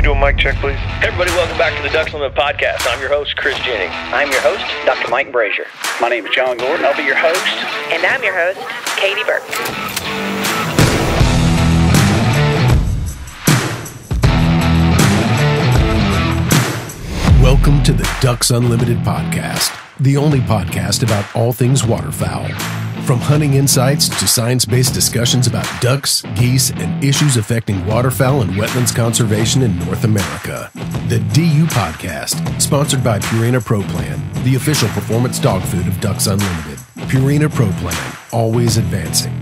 we do a mic check, please? Hey everybody, welcome back to the Ducks Unlimited Podcast. I'm your host, Chris Jennings. I'm your host, Dr. Mike Brazier. My name is John Gordon. I'll be your host. And I'm your host, Katie Burke. Welcome to the Ducks Unlimited Podcast, the only podcast about all things waterfowl. From hunting insights to science-based discussions about ducks, geese, and issues affecting waterfowl and wetlands conservation in North America. The DU Podcast, sponsored by Purina Pro Plan, the official performance dog food of Ducks Unlimited. Purina Pro Plan, always advancing.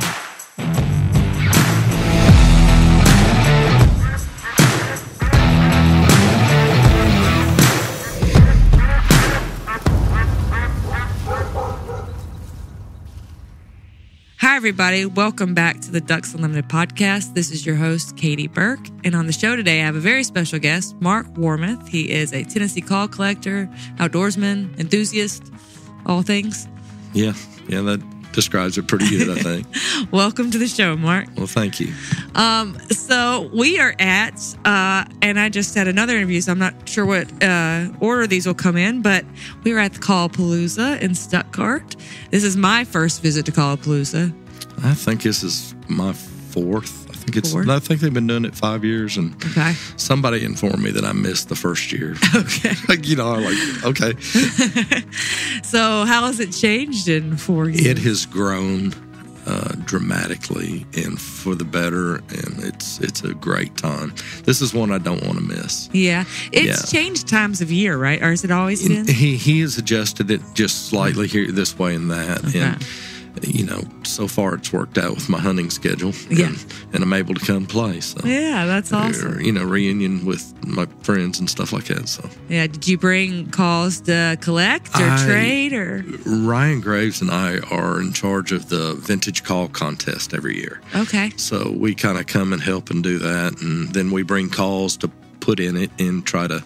Hi everybody, welcome back to the Ducks Unlimited Podcast. This is your host, Katie Burke, and on the show today I have a very special guest, Mark Warmath. He is a Tennessee call collector, outdoorsman, enthusiast, all things. Yeah, that describes it pretty good, I think. Welcome to the show, Mark. Well, thank you. So we are at, and I just had another interview, so I'm not sure what order these will come in, but we were at the Callapalooza in Stuttgart. This is my first visit to Callapalooza. I think this is my fourth. I think they've been doing it 5 years, and somebody informed me that I missed the first year. Okay. So how has it changed in 4 years? It has grown dramatically and for the better, and it's a great time. This is one I don't want to miss. Yeah. Changed times of year, right? Or has it always been? He has adjusted it just slightly here, this way and that. Okay. And, you know, so far it's worked out with my hunting schedule. Yeah. And I'm able to come play. So. Yeah, that's awesome. Or, you know, reunion with my friends and stuff like that. So. Yeah, did you bring calls to collect or trade? Or Ryan Graves and I are in charge of the vintage call contest every year. Okay. So we kind of come and help and do that. And then we bring calls to put in it and try to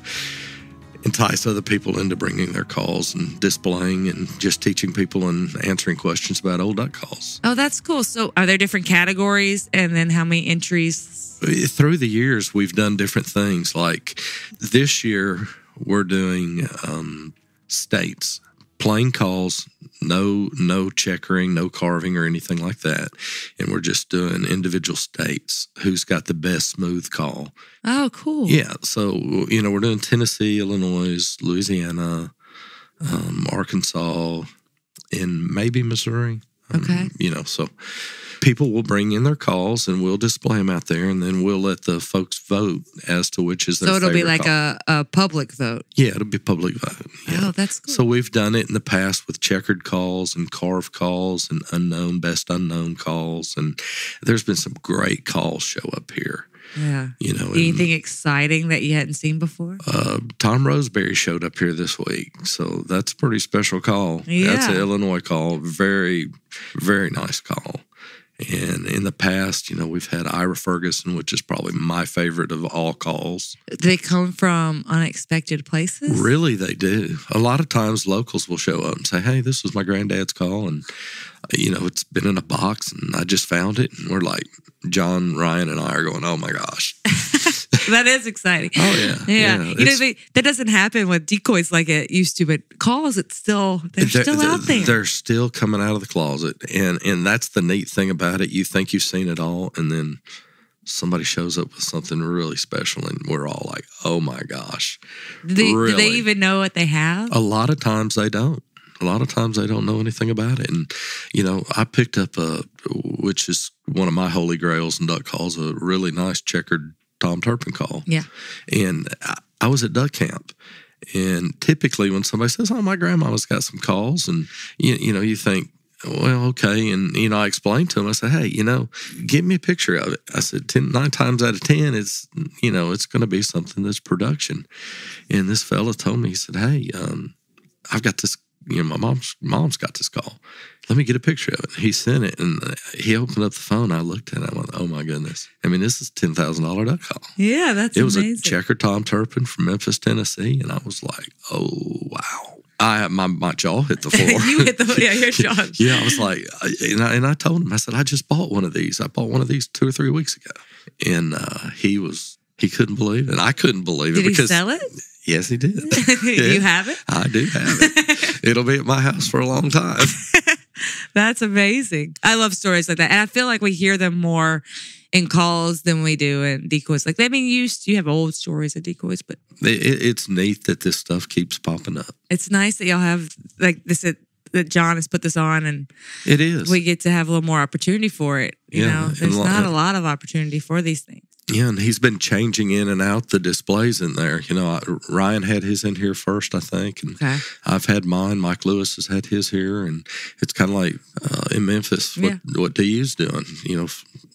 entice other people into bringing their calls and displaying and just teaching people and answering questions about old duck calls. Oh, that's cool. So are there different categories, and then how many entries? Through the years, we've done different things. Like this year, we're doing states, plain calls, no checkering, no carving or anything like that. And we're just doing individual states, who's got the best smooth call. Oh, cool. Yeah. So, you know, we're doing Tennessee, Illinois, Louisiana, Arkansas, and maybe Missouri. Okay. So people will bring in their calls and we'll display them out there, and then we'll let the folks vote as to which is their favorite. So it'll be like a public vote? Yeah, it'll be public vote. Yeah. Oh, that's cool. So we've done it in the past with checkered calls and carved calls and best unknown calls, and there's been some great calls show up here. Yeah. You know, anything exciting that you hadn't seen before? Tom Roseberry showed up here this week, so that's a pretty special call. Yeah. That's an Illinois call. Very, very nice call. And in the past, you know, we've had Ira Ferguson, which is probably my favorite of all calls. They come from unexpected places? Really, they do. A lot of times locals will show up and say, hey, this was my granddad's call. And, you know, it's been in a box and I just found it. And we're like, John, Ryan, and I are going, oh, my gosh. That is exciting. Oh, yeah. Yeah. That doesn't happen with decoys like it used to, but calls, they're still out there. They're still coming out of the closet. And that's the neat thing about it. You think you've seen it all, and then somebody shows up with something really special, and we're all like, oh, my gosh. Do they even know what they have? A lot of times they don't. A lot of times they don't know anything about it. And, you know, I picked up which is one of my holy grails in duck calls, a really nice checkered Tom Turpin call. Yeah. And I was at duck camp. And typically when somebody says, oh, my grandma's got some calls, and, you know, you think, well, okay. And, you know, I explained to him, I said, hey, you know, give me a picture of it. I said, 9 times out of 10, it's going to be something that's production. And this fella told me, he said, hey, I've got this, my mom's got this call. Let me get a picture of it. He sent it, and he opened up the phone. I looked at it. I went, oh, my goodness. I mean, this is $10,000 duck call. Yeah, that's amazing. It was a checker Tom Turpin from Memphis, Tennessee, and I was like, oh, wow. My jaw hit the floor. You hit the floor. Yeah, your jaw. Yeah, I was like, and I told him, I said, I bought one of these 2 or 3 weeks ago. And he was He couldn't believe it. I couldn't believe it. Did he sell it? Yes, he did. You have it? I do have it. It'll be at my house for a long time. That's amazing. I love stories like that. And I feel like we hear them more in calls than we do in decoys. Like, I mean, you have old stories of decoys, but... It's neat that this stuff keeps popping up. It's nice that y'all have, like, this... that John has put this on, and it is. We get to have a little more opportunity for it. You know, there's not a lot of opportunity for these things. Yeah, and he's been changing in and out the displays in there. You know, Ryan had his in here first, I think, and okay. I've had mine. Mike Lewis has had his here, and it's kind of like in Memphis, what DU's doing, you know,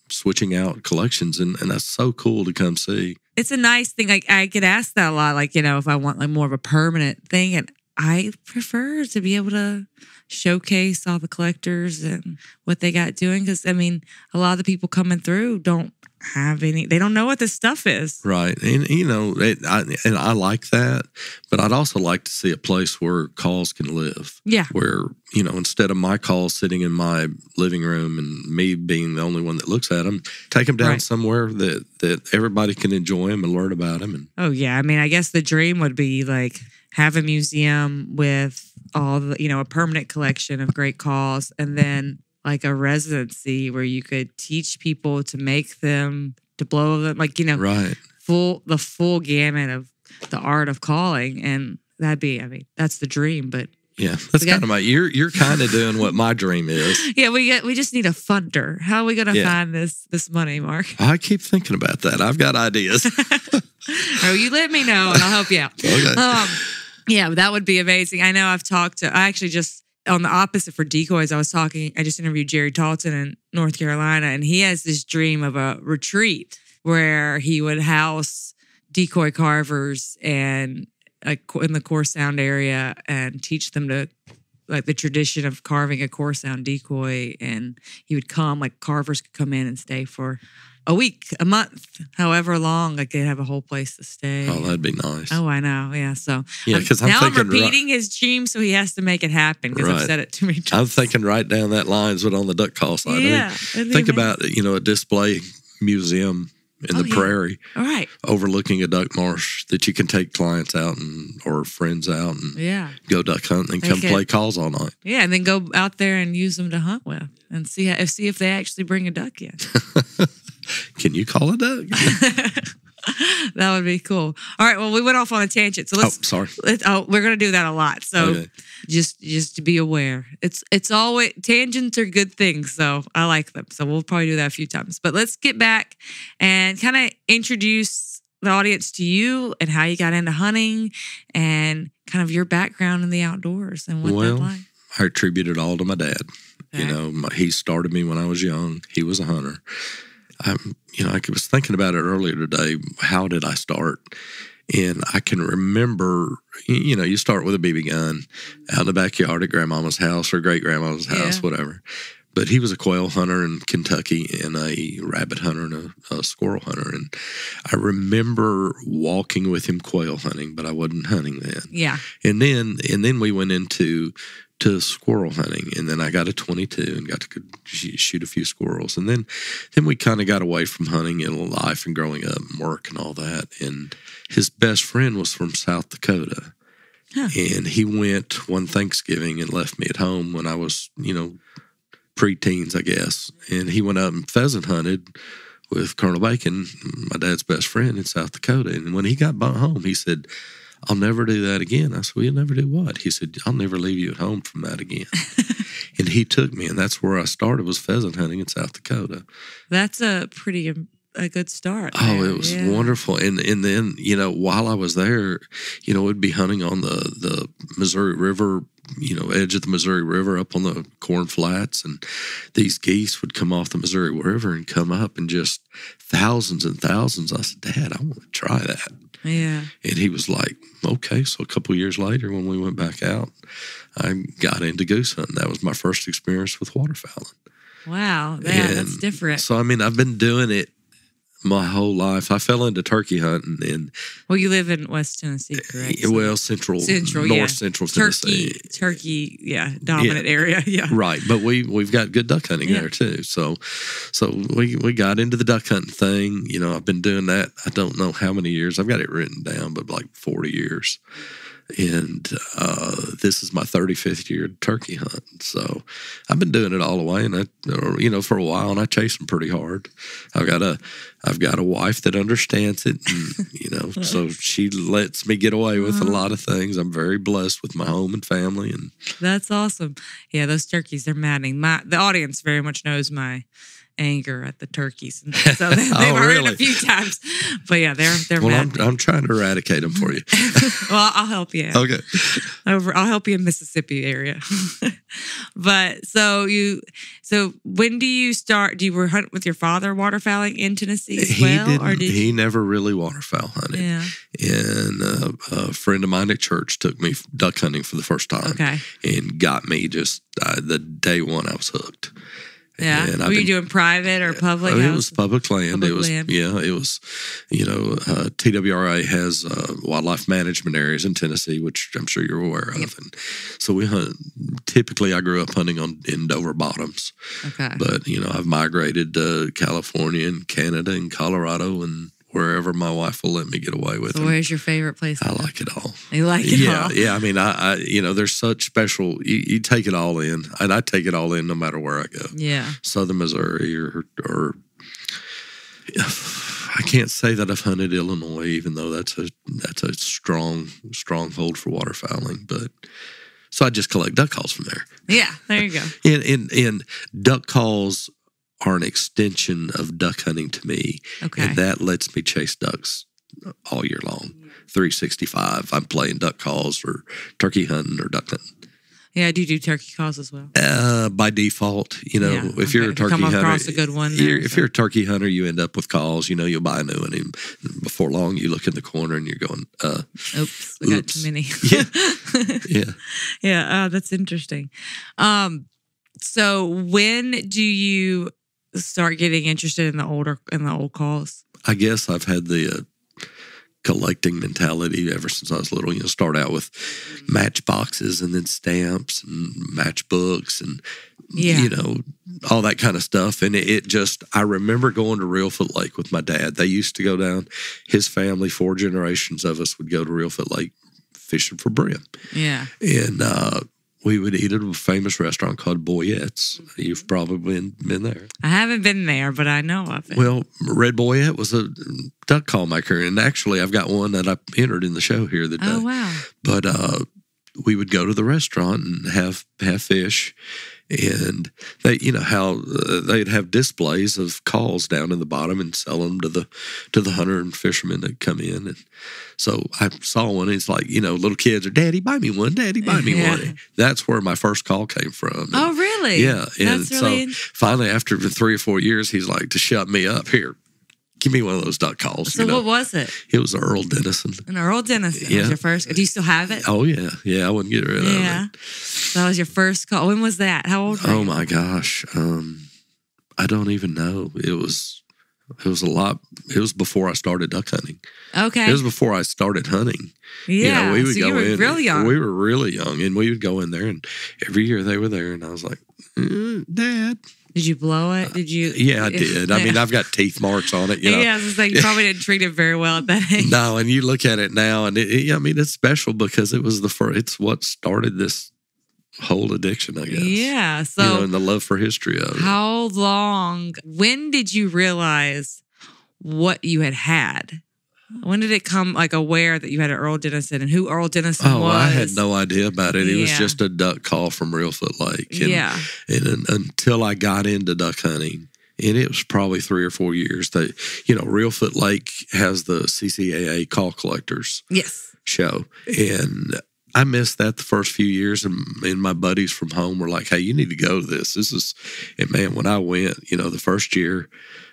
switching out collections, and that's so cool to come see. It's a nice thing. Like, I get asked that a lot, like, you know, if I want like more of a permanent thing, and I prefer to be able to showcase all the collectors and what they got doing. Because, I mean, a lot of the people coming through don't have any, they don't know what this stuff is. Right. And, you know, I like that. But I'd also like to see a place where calls can live. Yeah. Where, you know, instead of my calls sitting in my living room and me being the only one that looks at them, take them down somewhere that everybody can enjoy them and learn about them. And, oh, yeah. I mean, I guess the dream would be like, have a museum with all the, you know, a permanent collection of great calls, and then like a residency where you could teach people to make them, to blow them, like, you know, the full gamut of the art of calling. And that'd be, I mean, that's the dream, but yeah, that's kind of my, you're kind of doing what my dream is. Yeah, we just need a funder. How are we going to find this money, Mark? I keep thinking about that. I've got ideas. Oh, you let me know and I'll help you out. Okay. Yeah, that would be amazing. I know I've talked to, I actually just, on the opposite for decoys, I just interviewed Jerry Talton in North Carolina, and he has this dream of a retreat where he would house decoy carvers and in the Core Sound area and teach them to, like, the tradition of carving a Core Sound decoy. And he would come, like, carvers could come in and stay for a week, a month, however long, like they'd have a whole place to stay. Oh, that'd be nice. Oh, I know. Yeah. So yeah, I'm repeating his dream, so he has to make it happen because I've said it too many times. I'm thinking right down that lines, but on the duck call side. Yeah, I mean, think about, you know, a display museum in the prairie, all right, overlooking a duck marsh that you can take clients out and or friends out and go duck hunting and come play calls all night. Yeah, and then go out there and use them to hunt with and see if they actually bring a duck in. Can you call a duck? That would be cool. All right. Well, we went off on a tangent. So let's. Oh, sorry. We're gonna do that a lot. So just to be aware, it's always tangents are good things. So I like them. So we'll probably do that a few times. But let's get back and kind of introduce the audience to you and how you got into hunting and kind of your background in the outdoors and what that's like. I attribute it all to my dad. Okay. You know, he started me when I was young. He was a hunter. You know, I was thinking about it earlier today. How did I start? And I can remember, you know, you start with a BB gun out in the backyard at grandmama's house or great grandmama's house, whatever. But he was a quail hunter in Kentucky and a rabbit hunter and a squirrel hunter. And I remember walking with him quail hunting, but I wasn't hunting then. Yeah. And then we went into squirrel hunting, and then I got a 22 and got to shoot a few squirrels, and then we kind of got away from hunting in life and growing up and work and all that. And his best friend was from South Dakota, and he went one Thanksgiving and left me at home when I was, you know, pre-teens, I guess. And he went up and pheasant hunted with Colonel Bacon, my dad's best friend in South Dakota. And when he got home, he said, "I'll never do that again." I said, "Well, you'll never do what?" He said, "I'll never leave you at home from that again." And he took me, and that's where I started, was pheasant hunting in South Dakota. That's a good start. Oh, it was wonderful. And then, you know, while I was there, you know, we'd be hunting on the Missouri River, you know, edge of the Missouri River up on the corn flats, and these geese would come off the Missouri River and come up, and just thousands and thousands. I said, "Dad, I want to try that." Yeah. And he was like, "Okay." So a couple of years later, when we went back out, I got into goose hunting. That was my first experience with waterfowling. Wow. Yeah, that's different. So, I mean, I've been doing it my whole life. I fell into turkey hunting. And well, you live in West Tennessee, correct? Well, central, north central Tennessee. Turkey, yeah, dominant area, yeah. Right, but we've got good duck hunting there too. So we got into the duck hunting thing. You know, I've been doing that. I don't know how many years. I've got it written down, but like 40 years. And this is my 35th year turkey hunt. So I've been doing it all the way, and for a while, and I chase them pretty hard. I've got a wife that understands it, and, so she lets me get away with a lot of things. I'm very blessed with my home and family, and that's awesome. Yeah, those turkeys, they're maddening. The audience very much knows my anger at the turkeys, and so they've heard it a few times. But yeah, they're mad. I'm trying to eradicate them for you. Well, I'll help you out. Okay, I'll help you in Mississippi area. But so when do you start? Do you hunt with your father waterfowling in Tennessee as well? He never really waterfowl hunted. Yeah. And a friend of mine at church took me duck hunting for the first time. Okay. And got me the day one I was hooked. Yeah. Were you doing private or public? It was public land. TWRA has wildlife management areas in Tennessee, which I'm sure you're aware of. And so we hunt. Typically, I grew up hunting in Dover Bottoms. Okay. But, I've migrated to California and Canada and Colorado and wherever my wife will let me get away with it. So where's your favorite place? I like it all. You like it all? Yeah. I mean, I there's such special, you take it all in, and I take it all in no matter where I go. Yeah. Southern Missouri or I can't say that I've hunted Illinois, even though that's a stronghold for waterfowling, but so I just collect duck calls from there. Yeah, there you go. And duck calls are an extension of duck hunting to me. Okay. And that lets me chase ducks all year long. 365, I'm playing duck calls or turkey hunting or duck hunting. Yeah, I do turkey calls as well. By default, if you're a turkey hunter, across a good one there, if you're a turkey hunter, you end up with calls. You'll buy a new one, and before long, you look in the corner and you're going, "Oops, we got too many." Yeah. That's interesting. So when do you start getting interested in the old calls? I guess I've had the collecting mentality ever since I was little. Start out with matchboxes and then stamps and matchbooks and all that kind of stuff. And I remember going to Reelfoot Lake with my dad. They used to go down. His family, 4 generations of us, would go to Reelfoot Lake fishing for brim. Yeah, and we would eat at a famous restaurant called Boyette's. You've probably been there. I haven't been there, but I know of it. Well, Red Boyette was a duck call maker, and actually I've got one that I entered in the show here the day. Oh, wow. But we would go to the restaurant and have fish, and they, how they'd have displays of calls down in the bottom and sell them to the hunter and fishermen that come in. And so I saw one, and it's like, little kids are, "Daddy, buy me one, Daddy, buy me one." And that's where my first call came from. And, oh, really? Yeah. And that's really... so finally, after 3 or 4 years, he's like, to shut me up, "Here, give me one of those duck calls." So what was it? It was Earl Denison. An Earl Denison was your first. Do you still have it? Oh, yeah. Yeah, I wouldn't get rid of it. So that was your first call. When was that? How old were you? Oh, my gosh. I don't even know. It was a lot. It was before I started duck hunting. Okay. It was before I started hunting. Yeah. We would go in. Real young. We were really young, and we would go in there, and every year they were there, and I was like, "Dad." Did you blow it? Did you? Yeah, I did. I mean, I've got teeth marks on it. Yeah, I was like, you probably didn't treat it very well at that age. No, and you look at it now, and it's special because it was the first. It's what started this whole addiction, I guess. Yeah. So and the love for history of it. How long? When did you realize what you had? When did it come aware that you had an Earl Denison and who Earl Denison was? I had no idea about it. It was just a duck call from Reelfoot Lake. And, and until I got into duck hunting, and it was probably 3 or 4 years that, Reelfoot Lake has the CCAA call collectors show. And I missed that the first few years, and my buddies from home were like, "Hey, you need to go to this. This is," and man, when I went, the first year,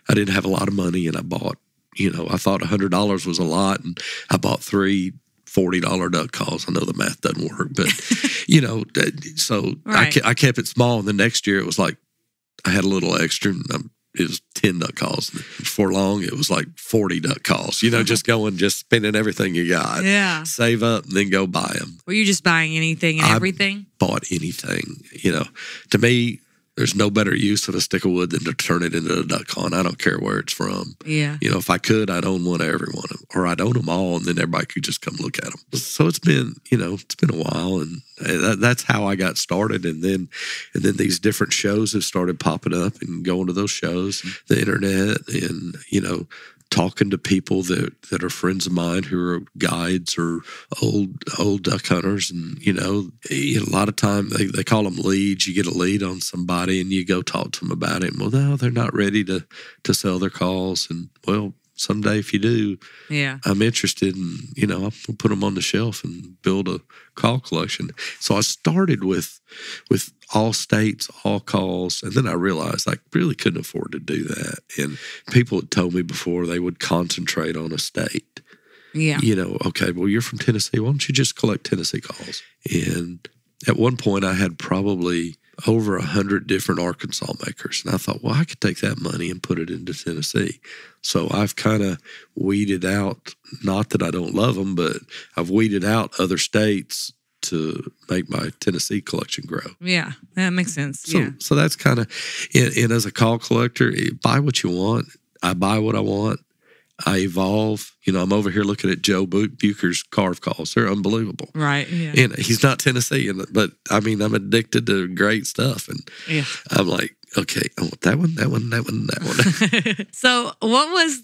I didn't have a lot of money, and I bought, I thought $100 was a lot, and I bought 3 $40 duck calls. I know the math doesn't work, but, so right. I kept it small, and the next year it was like I had a little extra, and it was 10 duck calls. Before long, it was like 40 duck calls. You know, just spending everything you got. Yeah. Save up and then go buy them. Were you just buying anything and everything? Bought anything. You know, to me, there's no better use of a stick of wood than to turn it into a duck hunt. I don't care where it's from. Yeah. You know, if I could, I'd own one of every one of them. Or I'd own them all, and then everybody could just come look at them. So it's been, you know, it's been a while, and that's how I got started. And then these different shows have started popping up and going to those shows, the internet, and, you know, talking to people that are friends of mine who are guides or old duck hunters. And, you know, a lot of time they call them leads. You get a lead on somebody and you go talk to them about it. And, well, no, they're not ready to sell their calls. And, well, someday if you do, yeah, I'm interested. And, you know, I'll put them on the shelf and build a call collection. So I started with all states, all calls, and then I realized I really couldn't afford to do that. And people had told me before they would concentrate on a state. Yeah. You know, okay, well, you're from Tennessee. Why don't you just collect Tennessee calls? And at one point I had probably over 100 different Arkansas makers. And I thought, well, I could take that money and put it into Tennessee. So I've kind of weeded out, not that I don't love them, but I've weeded out other states to make my Tennessee collection grow. Yeah, that makes sense. So, yeah. So that's kind of, and as a call collector, buy what you want. I buy what I want. I evolve. You know, I'm over here looking at Joe Bucher's carve calls. They're unbelievable. Right. Yeah. And he's not Tennessean, but I mean, I'm addicted to great stuff. And yeah. I'm like, okay, I want that one, that one, that one, that one. So what was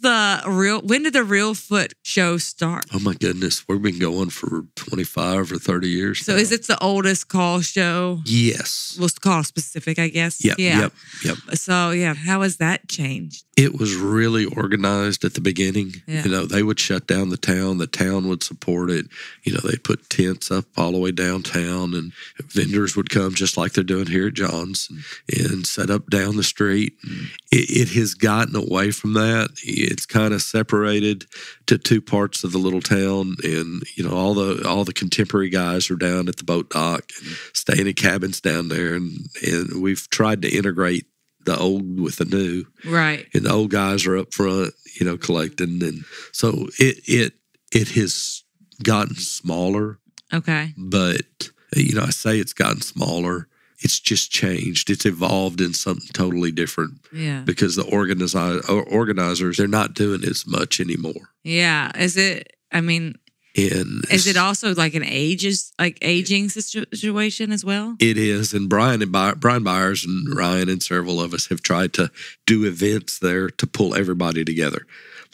when did the Reelfoot show start? Oh my goodness. We've been going for 25 or 30 years. So now. Is it the oldest call show? Yes. Well, it's call specific, I guess. Yep, yeah. Yep. So yeah, how has that changed? It was really organized at the beginning. Yeah. You know, they would shut down the town. The town would support it. You know, they put tents up all the way downtown, and vendors would come just like they're doing here at John's and set up down the street. It has gotten away from that. It's kind of separated to two parts of the little town, and you know, all the contemporary guys are down at the boat dock and staying in cabins down there, and we've tried to integrate the old with the new. Right. And the old guys are up front, you know, collecting. And so it has gotten smaller. Okay. But, you know, I say it's gotten smaller. It's just changed. It's evolved in something totally different. Yeah. Because the organizers, they're not doing as much anymore. Yeah. Is it also like an aging situation as well? It is, and Brian Byers and Ryan and several of us have tried to do events there to pull everybody together,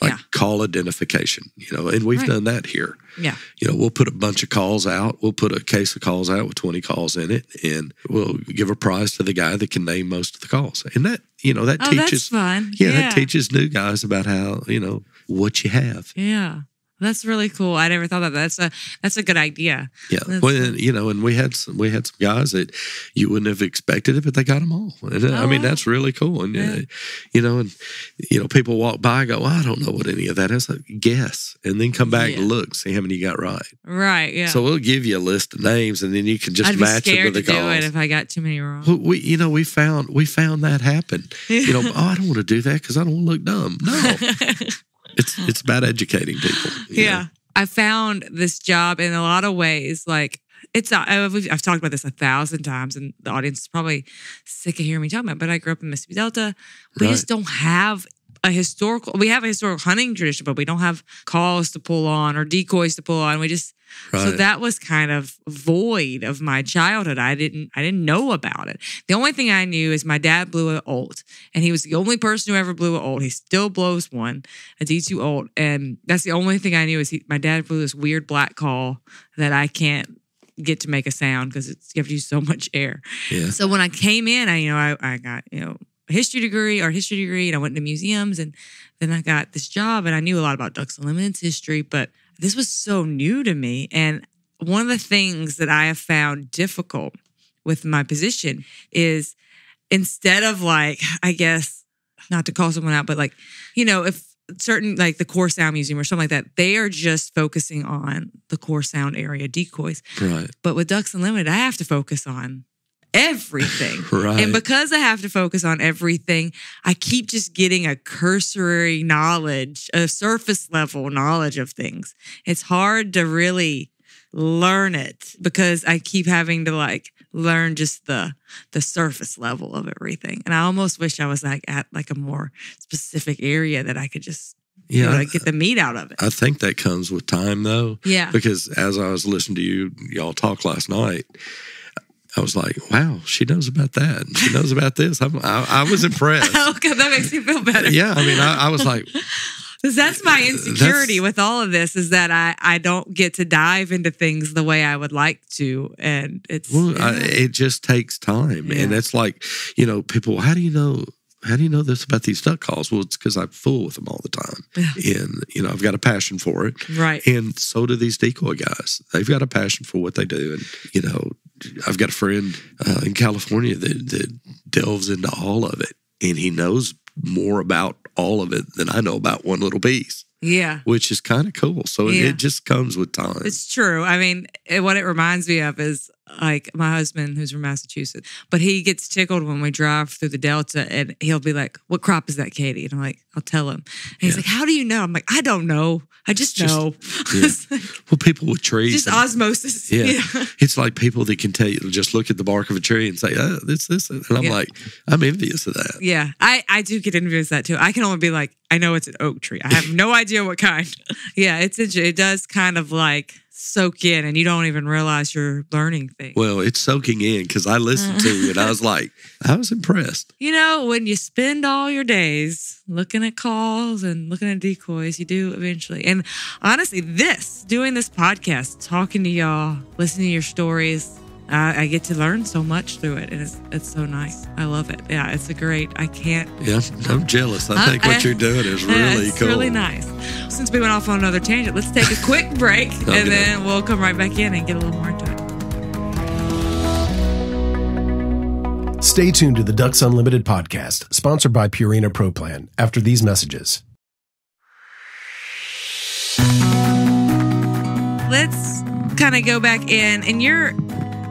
like call identification, you know, and we've done that here. Yeah, you know, we'll put a bunch of calls out. We'll put a case of calls out with 20 calls in it, and we'll give a prize to the guy that can name most of the calls, and that. You know, that teaches. That's fun. Yeah, that teaches new guys about how, you know, what you have. Yeah. That's really cool. I never thought of that. That's a good idea. Yeah. And we had some guys that you wouldn't have expected it, but they got them all. And, that's really cool. And, you know, people walk by and go, well, I don't know what any of that is. Like, guess. And then come back and look, see how many you got right. Right. Yeah. So we'll give you a list of names, and then you can just match them to the calls. I'd be scared to do it if I got too many wrong. We found that happen. You know, I don't want to do that because I don't want to look dumb. No. It's about educating people. Yeah. Know? I found this job in a lot of ways. Like, I've talked about this 1,000 times, and the audience is probably sick of hearing me talk about it, but I grew up in Mississippi Delta. We just don't have a historical hunting tradition, but we don't have calls to pull on or decoys to pull on. So that was kind of void of my childhood. I didn't know about it. The only thing I knew is my dad blew an old, and he was the only person who ever blew an old. He still blows one, a D2 old, and that's the only thing I knew is my dad blew this weird black call that I can't get to make a sound because it's gives you so much air. Yeah. So when I came in, I got, you know, a history degree, and I went to museums, and then I got this job, and I knew a lot about Ducks Unlimited's history, but this was so new to me. And one of the things that I have found difficult with my position is, instead of like, I guess, not to call someone out, but like, you know, if certain, like the Core Sound Museum or something like that, they are just focusing on the Core Sound area decoys. Right. But with Ducks Unlimited, I have to focus on everything. Right. And because I have to focus on everything, I keep just getting a cursory knowledge, a surface level knowledge of things. It's hard to really learn it because I keep having to like learn just the surface level of everything. And I almost wish I was like at like a more specific area that I could just get the meat out of it. I think that comes with time though. Yeah. Because as I was listening to y'all talk last night, I was like, wow, she knows about that. She knows about this. I was impressed. Okay, that makes me feel better. Yeah, I mean, I was like... That's my insecurity with all of this is that I don't get to dive into things the way I would like to. And it's... It just takes time. Yeah. And it's like, you know, people, how do you know this about these duck calls? Well, it's because I fool with them all the time. Yeah. And, you know, I've got a passion for it. Right. And so do these decoy guys. They've got a passion for what they do. And, you know, I've got a friend in California that delves into all of it, and he knows more about all of it than I know about one little piece. Yeah. Which is kind of cool. So it just comes with time. It's true. I mean, what it reminds me of is like my husband who's from Massachusetts, but he gets tickled when we drive through the Delta and he'll be like, what crop is that, Katie? And I'm like, I'll tell him. And he's like, how do you know? I'm like, I don't know. I just know. Yeah. Well, people with trees. Just osmosis. Yeah. It's like people that can tell you, just look at the bark of a tree and say, oh, this. And I'm like, I'm envious of that. Yeah. I do get envious of that too. I can only be like, I know it's an oak tree. I have no idea what kind. Yeah. It does kind of like soak in and you don't even realize you're learning things. Well, it's soaking in because I listened to you and I was like, I was impressed. You know, when you spend all your days looking at calls and looking at decoys, you do eventually. And honestly, doing this podcast, talking to y'all, listening to your stories, I get to learn so much through it, and it's so nice. I love it. Yeah, it's a great. I can't. Yeah, I'm jealous. I think what you're doing is really cool. It's really nice. Since we went off on another tangent, let's take a quick break, and then we'll come right back in and get a little more into it. Stay tuned to the Ducks Unlimited podcast, sponsored by Purina Pro Plan. After these messages, let's kind of go back in, and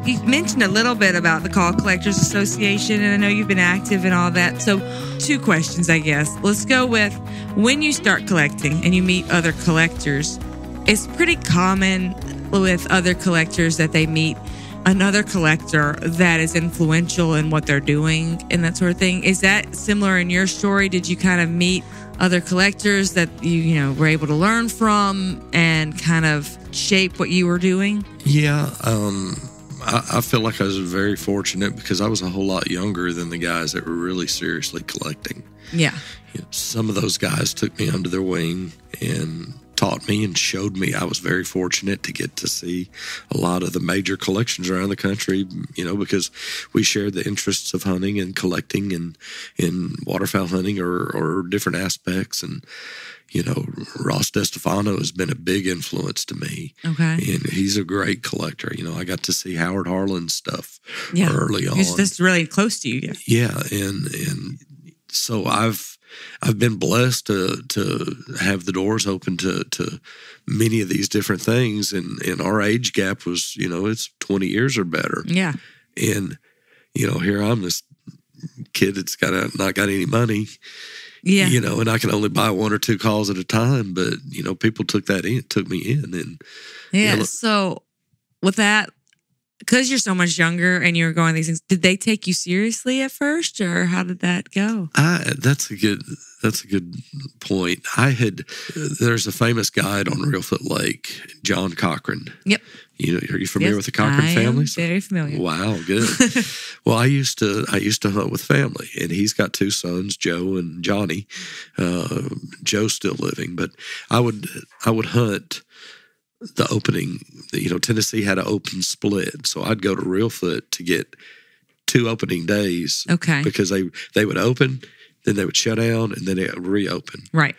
you've mentioned a little bit about the Call Collectors Association, and I know you've been active and all that. So 2 questions, I guess. Let's go with when you start collecting and you meet other collectors, it's pretty common with other collectors that they meet another collector that is influential in what they're doing and that sort of thing. Is that similar in your story? Did you kind of meet other collectors that you were able to learn from and kind of shape what you were doing? Yeah, I feel like I was very fortunate because I was a whole lot younger than the guys that were really seriously collecting. Yeah. Some of those guys took me under their wing and taught me and showed me. I was very fortunate to get to see a lot of the major collections around the country, because we shared the interests of hunting and collecting and in waterfowl hunting or different aspects. And, Ross DeStefano has been a big influence to me. Okay. And he's a great collector. I got to see Howard Harlan's stuff early on. He's just really close to you. Yeah. And so I've been blessed to have the doors open to many of these different things. And our age gap was, it's 20 years or better. Yeah. And, here I'm this kid that's not got any money. Yeah. And I can only buy 1 or 2 calls at a time, but, people took me in. And so with that, because you're so much younger and you're going these things, did they take you seriously at first or how did that go? That's a good point. There's a famous guide on Reelfoot Lake, John Cochran. Yep. Are you familiar with the Cochran family? Very familiar. Wow, good. Well, I used to hunt with family, and he's got 2 sons, Joe and Johnny. Joe's still living, but I would hunt the opening. Tennessee had an open split, so I'd go to Reelfoot to get 2 opening days. Okay, because they would open, then they would shut down, and then they would reopen. Right.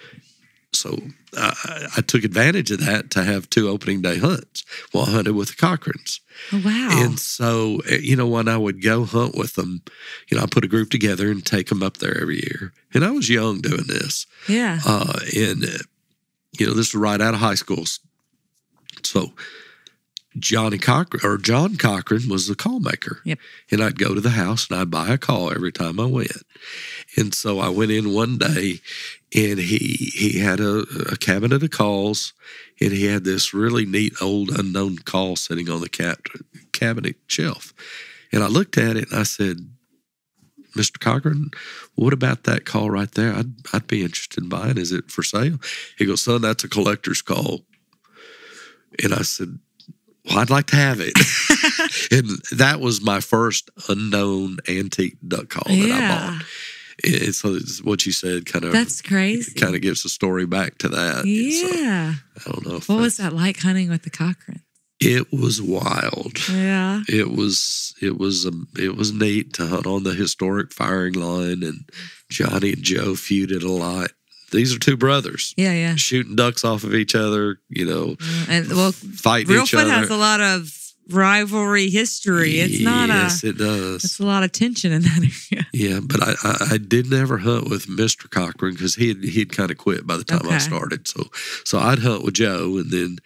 So I took advantage of that to have 2 opening day hunts while I hunted with the Cochrans. Oh, wow. And so, when I would go hunt with them, I put a group together and take them up there every year. And I was young doing this. Yeah. This was right out of high school. So Johnny Cochran, or John Cochran, was the call maker. Yep. And I'd go to the house and I'd buy a call every time I went. And so I went in one day and he had a cabinet of calls, and he had this really neat old unknown call sitting on the cabinet shelf. And I looked at it and I said, Mr. Cochran, what about that call right there? I'd be interested in buying. Is it for sale? He goes, son, that's a collector's call. And I said, well, I'd like to have it. And that was my first unknown antique duck call that I bought. And so it's what you said kind of— That's crazy. It kind of gives the story back to that. Yeah. So, I don't know. What was that like hunting with the Cochran? It was wild. Yeah. It was neat to hunt on the historic firing line, and Johnny and Joe feuded a lot. These are two brothers. Yeah, yeah. Shooting ducks off of each other, you know, and fighting each other. Reelfoot has a lot of rivalry history. It's not— Yes, it does. It's a lot of tension in that area. Yeah, but I did never hunt with Mr. Cochran because he'd kind of quit by the time I started. So I'd hunt with Joe, and then,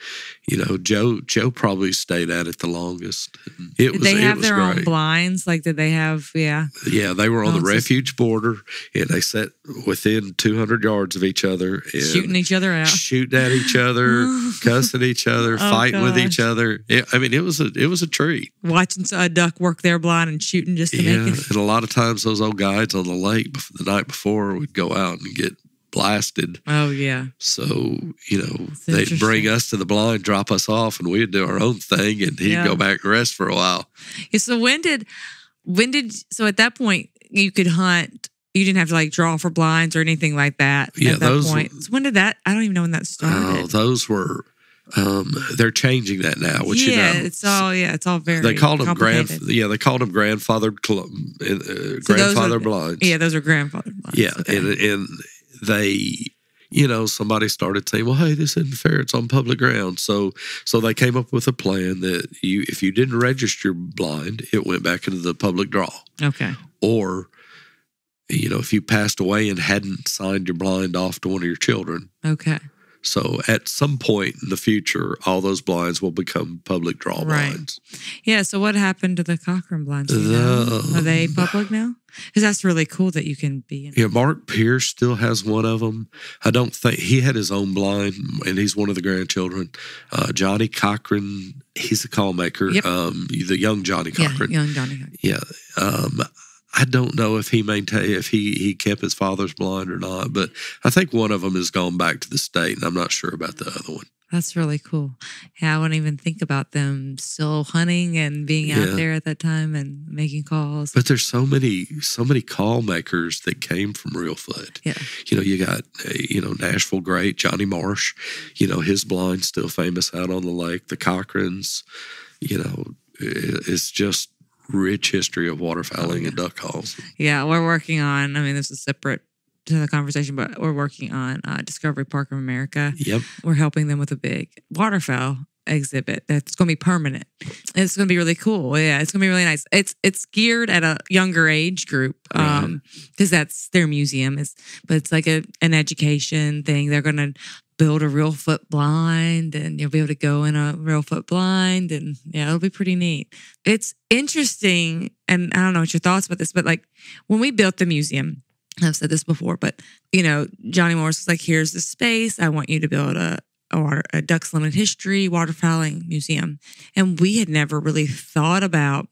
you know, Joe probably stayed at it the longest. Did they have their own blinds? Like, did they have— Yeah. Yeah, they were on the refuge border, and they sat within 200 yards of each other, and shooting each other out, shooting at each other, cussing each other, fighting with each other. I mean, it was a treat watching a duck work their blind and shooting just to make it. And a lot of times those old guides on the lake the night before would go out and get blasted. Oh, yeah. So, you know, they'd bring us to the blind, drop us off, and we'd do our own thing, and he'd go back and rest for a while. Yeah, so so at that point, you could hunt. You didn't have to, like, draw for blinds or anything like that at that point. So when did that— I don't even know when that started. Oh, those were— they're changing that now, which you know. It's all very— they called them grandfathered blinds. Yeah, those are grandfathered blinds. Yeah, okay. and they, you know, somebody started saying, well, hey, this isn't fair, it's on public ground. So they came up with a plan that if you didn't register blind, it went back into the public draw. Okay. Or, you know, if you passed away and hadn't signed your blind off to one of your children. Okay. So at some point in the future, all those blinds will become public draw blinds. Yeah. So what happened to the Cochran blinds? Are they public now? Because that's really cool that you can be in. Yeah, Mark Pierce still has one of them. I don't think— he had his own blind, and he's one of the grandchildren. Johnny Cochran, he's a call maker. Yep. The young Johnny Cochran. Yeah, young Johnny Cochran. Yeah. I don't know if he maintained— if he kept his father's blind or not, but I think one of them has gone back to the state, and I'm not sure about the other one. That's really cool. Yeah, I wouldn't even think about them still hunting and being out there at that time and making calls. But there's so many call makers that came from Reelfoot. Yeah. You know, you got, you know, Nashville great Johnny Morris, you know, his blind's still famous out on the lake. The Cochrans, you know, it's just rich history of waterfowling and duck calls. Yeah, we're working on— I mean, this is separate to the conversation, but we're working on Discovery Park of America. Yep. We're helping them with a big waterfowl exhibit that's going to be permanent. It's going to be really cool. Yeah, it's going to be really nice. It's geared at a younger age group, because that's their museum. But it's like an education thing. They're going to build a Reelfoot blind, and you'll be able to go in a Reelfoot blind, and yeah, it'll be pretty neat. It's interesting, and I don't know what your thoughts about this, but like when we built the museum, I've said this before, but you know, Johnny Morris was like, here's the space, I want you to build a Ducks Unlimited History waterfowling museum. And we had never really thought about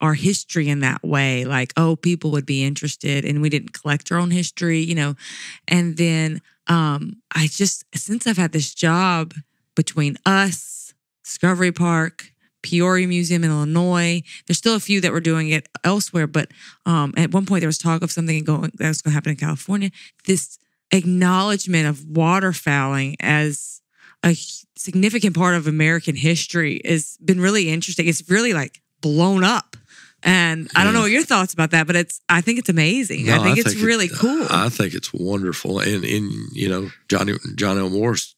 our history in that way, like, oh, people would be interested, and we didn't collect our own history, you know. And then I just, since I've had this job, between us, Discovery Park, Peoria Museum in Illinois, there's still a few that were doing it elsewhere, but at one point there was talk of something that was going to happen in California. This acknowledgement of waterfowling as a significant part of American history has been really interesting. It's really like blown up. And I don't know what your thoughts about that, but I think it's amazing. No, I think it's really cool. I think it's wonderful. And you know, Johnny L. Morris,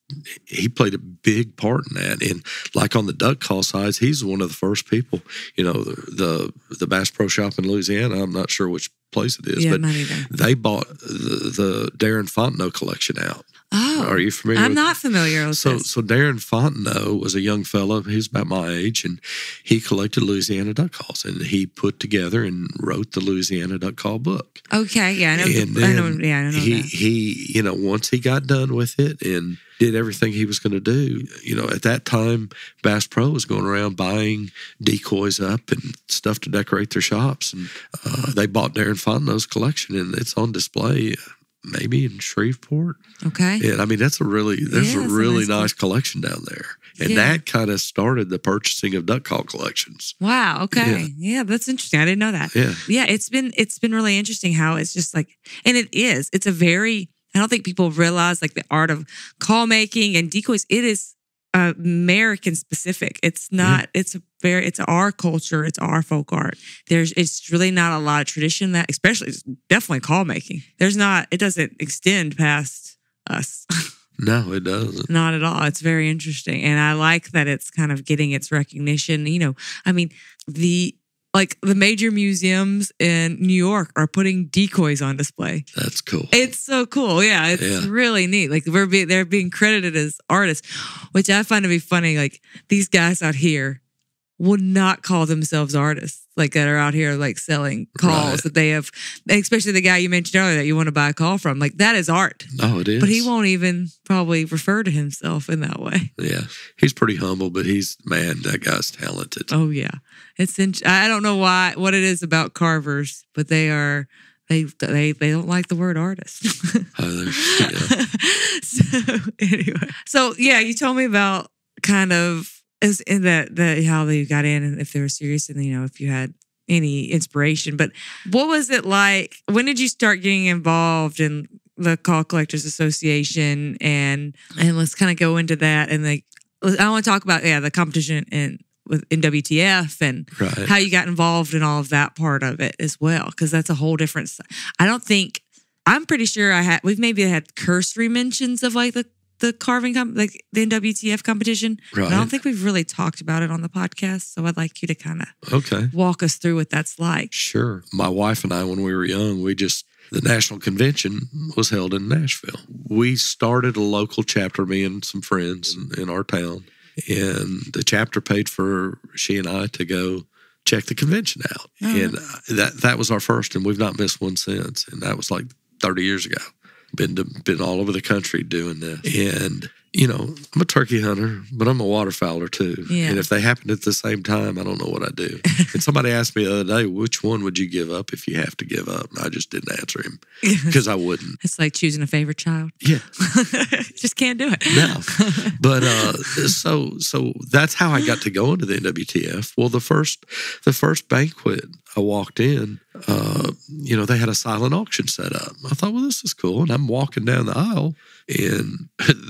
he played a big part in that. And like on the duck call sides, he's one of the first people. You know, the Bass Pro Shop in Louisiana, I'm not sure which place it is. Yeah, but they bought the Darren Fontenot collection out. Oh. Are you familiar? I'm not familiar with this. So Darren Fontenot was a young fellow. He was about my age, and he collected Louisiana duck calls, and he put together and wrote the Louisiana duck call book. Okay, yeah, I know. And then he, you know, once he got done with it and did everything he was going to do, you know, at that time, Bass Pro was going around buying decoys up and stuff to decorate their shops, and they bought Darren Fontenot's collection, and it's on display. Maybe in Shreveport. Okay. Yeah, I mean, that's a really nice collection down there. And that kind of started the purchasing of duck call collections. Wow. Okay. Yeah, that's interesting. I didn't know that. Yeah. Yeah, it's been really interesting how it's just like, and it is. It's a very, I don't think people realize like the art of call making and decoys. It is American specific. It's not, it's our culture. It's our folk art. It's really not a lot of tradition that, especially, it's definitely call making. It doesn't extend past us. No, it doesn't. Not at all. It's very interesting. And I like that it's kind of getting its recognition. You know, I mean, the major museums in New York are putting decoys on display. That's cool. It's so cool. Yeah, it's really neat. Like they're being credited as artists, which I find to be funny. Like these guys out here would not call themselves artists. Like that are out here like selling calls that they have. Especially the guy you mentioned earlier that you want to buy a call from. Like that is art. Oh, it is. But he won't even probably refer to himself in that way. Yeah, he's pretty humble, but that guy's talented. Oh yeah. I don't know what it is about carvers, but they don't like the word artist. So anyway, you told me about kind of is in that how you got in, and if they were serious, and you know if you had any inspiration. But what was it like? When did you start getting involved in the Call Collectors Association? And let's kind of go into that. And I want to talk about the competition with NWTF and how you got involved in all of that part of it as well, because that's a whole different. I'm pretty sure we've maybe had cursory mentions of like the carving the NWTF competition. Right. I don't think we've really talked about it on the podcast, so I'd like you to kind of walk us through what that's like. Sure. My wife and I, when we were young, the national convention was held in Nashville. We started a local chapter, me and some friends in our town, and the chapter paid for she and I to go check the convention out. Oh. And that was our first, and we've not missed one since, and that was like 30 years ago. Been all over the country doing this. And, you know, I'm a turkey hunter, but I'm a waterfowler too. Yeah. And if they happened at the same time, I don't know what I do. And somebody asked me the other day, which one would you give up if you have to give up? And I just didn't answer him because I wouldn't. It's like choosing a favorite child. Yeah. Just can't do it. No. But so that's how I got to go into the NWTF. Well, the first banquet I walked in, you know, they had a silent auction set up. I thought, well, this is cool. And I'm walking down the aisle, and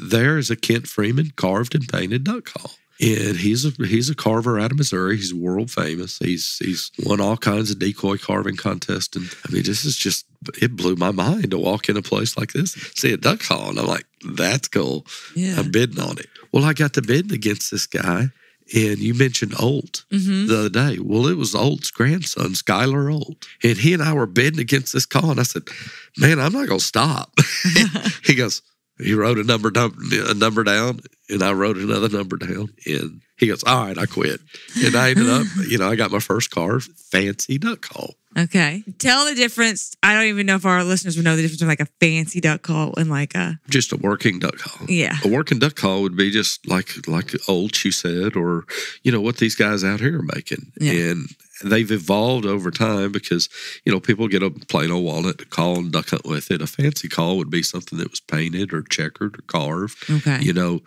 there is a Kent Freeman carved and painted duck call. And he's a carver out of Missouri. He's world famous. He's won all kinds of decoy carving contests. And I mean, it blew my mind to walk in a place like this, see a duck call. And I'm like, that's cool. Yeah. I'm bidding on it. Well, I got to bid against this guy. And you mentioned Olt the other day. Well, it was Olt's grandson, Skylar Olt. And he and I were bidding against this call. And I said, man, I'm not going to stop. He goes, he wrote a number down, and I wrote another number down. And he goes, all right, I quit. And I ended up, you know, I got my first carved fancy duck call. Okay. Tell the difference. I don't even know if our listeners would know the difference between like a fancy duck call and like a... Just a working duck call. Yeah. A working duck call would be just like Old, you said, or, you know, what these guys out here are making. Yeah. And they've evolved over time because, you know, people get a plain old walnut call and duck hunt with it. A fancy call would be something that was painted or checkered or carved. Okay. You know,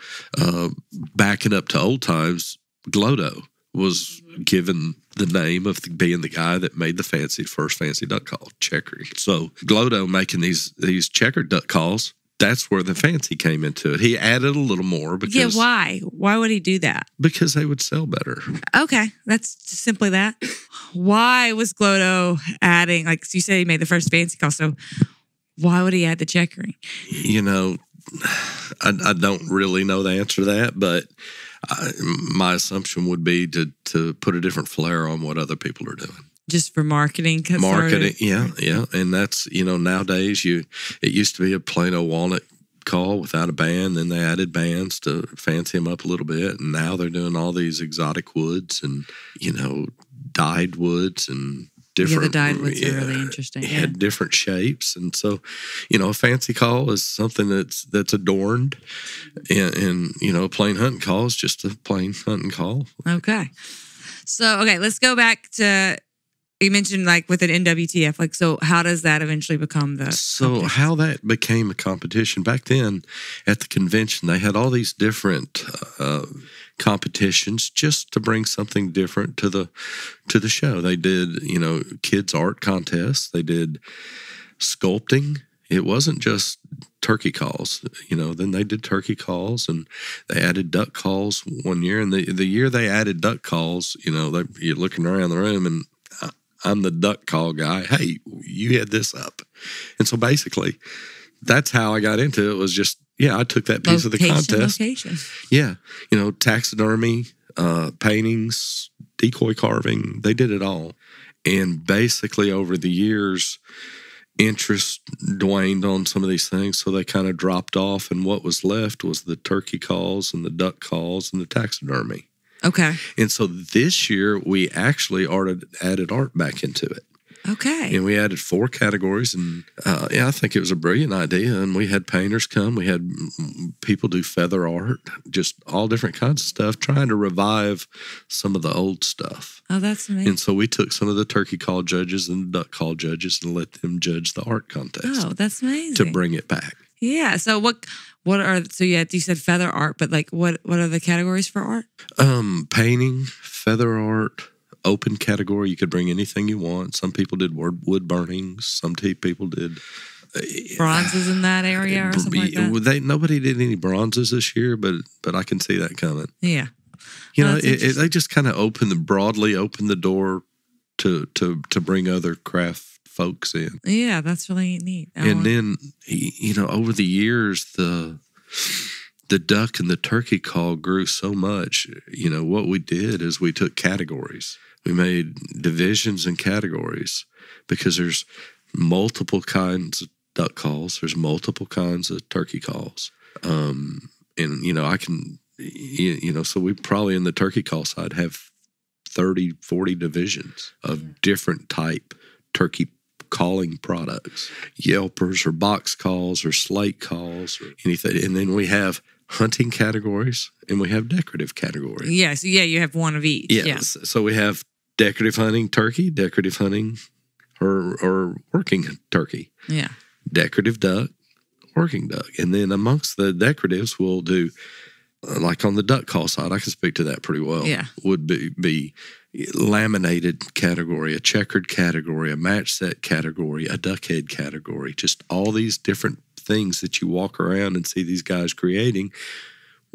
backing up to old times, Glodo was given the name of being the guy that made the first fancy duck call, checkering. So Glodo making these checkered duck calls, that's where the fancy came into it. He added a little more because... Yeah, why? Why would he do that? Because they would sell better. Okay, that's simply that. Why was Glodo adding, like you said, he made the first fancy call, so why would he add the checkering? You know, I don't really know the answer to that, but... my assumption would be to put a different flair on what other people are doing. Just for marketing. Marketing, yeah, yeah. And that's, you know, nowadays it used to be a plain old walnut call without a band. Then they added bands to fancy them up a little bit. And now they're doing all these exotic woods and, you know, dyed woods and different. Yeah, the dyed woods are really interesting. Yeah, different shapes. And so, you know, a fancy call is something that's adorned. And, you know, a plain hunting call is just a plain hunting call. Okay. So, okay, let's go back to... You mentioned like with an NWTF, like, so how does that eventually become the... So how that became a competition. Back then at the convention, they had all these different competitions just to bring something different to the show. They did, you know, kids art contests. They did sculpting. It wasn't just turkey calls, you know. Then they did turkey calls, and they added duck calls one year. And the year they added duck calls, you know, you're looking around the room and... I'm the duck call guy. Hey, you had this up. And so basically, that's how I got into it, was just, yeah, I took that piece of the contest. Yeah. You know, taxidermy, paintings, decoy carving, they did it all. And basically over the years, interest waned on some of these things, so they kind of dropped off. And what was left was the turkey calls and the duck calls and the taxidermy. Okay. And so this year, we actually added art back into it. Okay. And we added 4 categories, and yeah, I think it was a brilliant idea. And we had painters come. We had people do feather art, just all different kinds of stuff, trying to revive some of the old stuff. Oh, that's amazing. And so we took some of the turkey call judges and the duck call judges and let them judge the art contest. Oh, that's amazing. To bring it back. Yeah. So yeah, you said feather art, but like what are the categories for art? Painting, feather art, open category. You could bring anything you want. Some people did wood burnings. Some people did bronzes in that area or something like that. Nobody did any bronzes this year, but I can see that coming. Yeah, you know, they just kind of broadly opened the door to bring other craft folks in. Yeah, that's really neat. And then, you know, over the years, the duck and the turkey call grew so much. You know, what we did is we took categories. We made divisions and categories because there's multiple kinds of duck calls. There's multiple kinds of turkey calls. And, you know, so we probably in the turkey call side have 30, 40 divisions of different type turkey calling products, yelpers or box calls or slate calls or anything. And then we have hunting categories and we have decorative categories. Yes. Yeah, you have one of each. Yes. Yeah. So we have decorative hunting turkey, decorative hunting or working turkey. Yeah. Decorative duck, working duck. And then amongst the decoratives, we'll do, like on the duck call side, I can speak to that pretty well. Yeah. Would be laminated category, a checkered category, a match set category, a duck head category, just all these different things that you walk around and see these guys creating.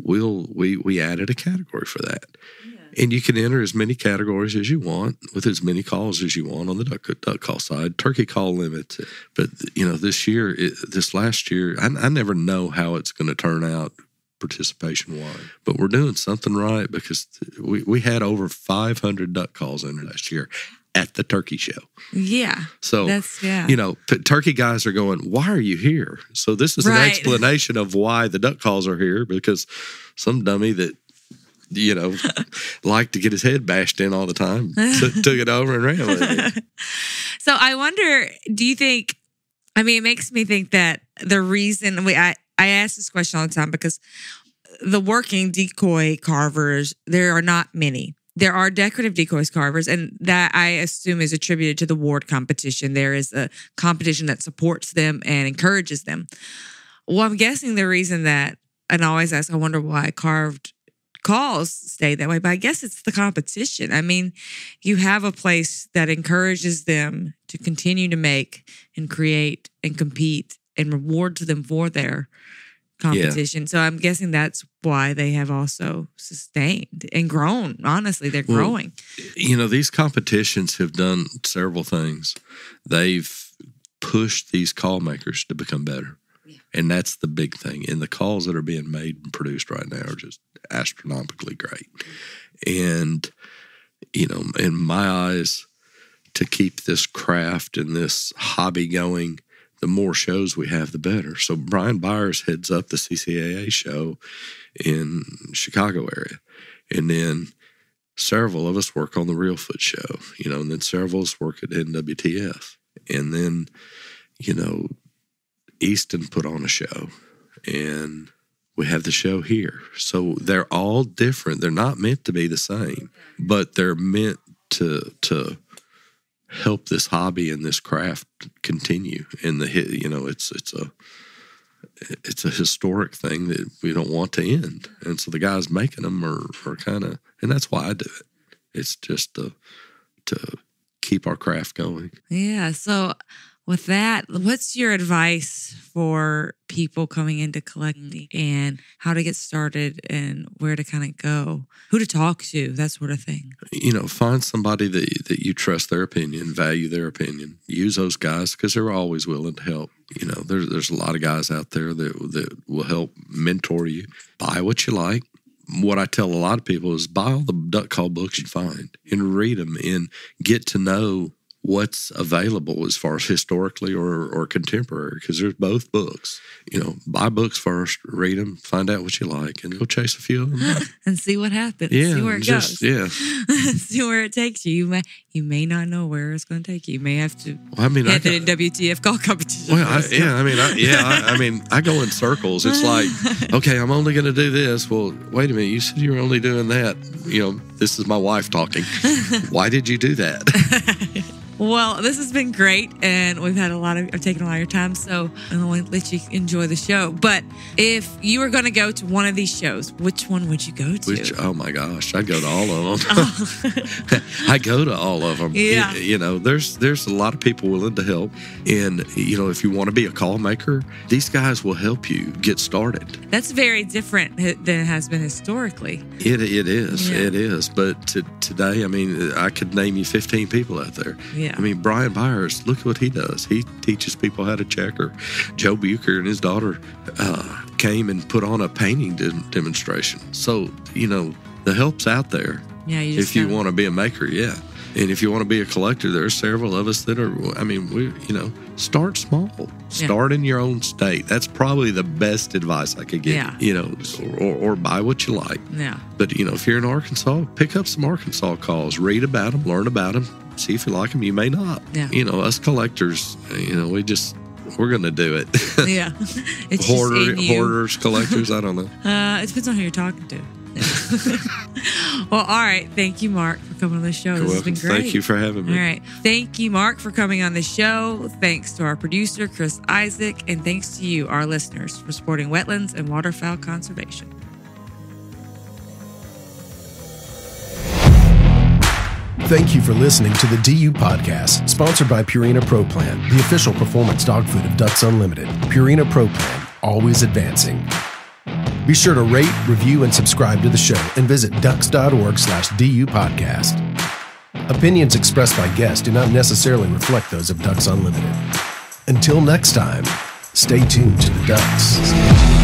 We added a category for that. Yeah. And you can enter as many categories as you want with as many calls as you want on the duck call side. Turkey call limits. But, you know, this last year, I never know how it's going to turn out participation-wise. But we're doing something right because we had over 500 duck calls in last year at the turkey show. Yeah. So, you know, turkey guys are going, why are you here? So this is an explanation of why the duck calls are here, because some dummy that, you know, liked to get his head bashed in all the time took it over and ran with it. So I wonder, do you think, I mean, it makes me think that the reason I ask this question all the time because the working decoy carvers, there are not many. There are decorative decoys carvers, and that I assume is attributed to the ward competition. There is a competition that supports them and encourages them. Well, I'm guessing the reason that, and I always ask, I wonder why carved calls stay that way, but I guess it's the competition. I mean, you have a place that encourages them to continue to make and create and compete and rewards them for their competition. Yeah. So I'm guessing that's why they have also sustained and grown. Honestly, they're growing. You know, these competitions have done several things. They've pushed these call makers to become better. Yeah. And that's the big thing. And the calls that are being made and produced right now are just astronomically great. And, you know, in my eyes, to keep this craft and this hobby going, the more shows we have, the better. So Brian Byers heads up the CCAA show in Chicago area. And then several of us work on the Reelfoot show, you know, and then several of us work at NWTF. And then, you know, Easton put on a show and we have the show here. So they're all different. They're not meant to be the same, but they're meant to help this hobby and this craft continue. And the, you know, it's a historic thing that we don't want to end. And so the guys making them are kind of, and that's why I do it. It's just to keep our craft going. Yeah. So with that, what's your advice for people coming into collecting and how to get started and where to kind of go, who to talk to, that sort of thing? You know, find somebody that you trust their opinion, value their opinion. Use those guys because they're always willing to help. You know, there's a lot of guys out there that will help mentor you. Buy what you like. What I tell a lot of people is buy all the duck call books you find and read them and get to know what's available as far as historically or contemporary, because there's both books. You know, buy books first, read them, find out what you like, and go chase a few of them. And see what happens. Yeah, see where it goes. Yeah. See where it takes you. You may not know where it's going to take you. You may have to head to WTF call competition. Well, I go in circles. It's like, okay, I'm only going to do this. Well, wait a minute. You said you were only doing that. You know, this is my wife talking. Why did you do that? Well, this has been great, and I've taken a lot of your time, so I don't want to let you enjoy the show. But if you were going to go to one of these shows, which one would you go to? Oh my gosh, I'd go to all of them. Oh. I go to all of them. Yeah. You know, there's a lot of people willing to help, and you know, if you want to be a call maker, these guys will help you get started. That's very different than it has been historically. It is. But today, I mean, I could name you 15 people out there. Yeah. I mean, Brian Byers, look at what he does. He teaches people how to checker. Joe Bucher and his daughter came and put on a painting demonstration. So, you know, the help's out there. Yeah, if you want to be a maker, yeah. And if you want to be a collector, there are several of us that are, I mean, start small. Yeah. Start in your own state. That's probably the best advice I could give you, you know, or buy what you like. Yeah. But, you know, if you're in Arkansas, pick up some Arkansas calls. Read about them, learn about them. See if you like them. You may not. Yeah. You know, us collectors, you know, we're going to do it. Yeah. It's hoarders, collectors, I don't know. It depends on who you're talking to. Well, all right. Thank you, Mark, for coming on the show. You're welcome. This has been great. Thank you for having me. All right. Thank you, Mark, for coming on the show. Thanks to our producer, Chris Isaac, and thanks to you, our listeners, for supporting wetlands and waterfowl conservation. Thank you for listening to the DU Podcast, sponsored by Purina Pro Plan, the official performance dog food of Ducks Unlimited. Purina Pro Plan, always advancing. Be sure to rate, review, and subscribe to the show and visit ducks.org/DU Podcast. Opinions expressed by guests do not necessarily reflect those of Ducks Unlimited. Until next time, stay tuned to the Ducks.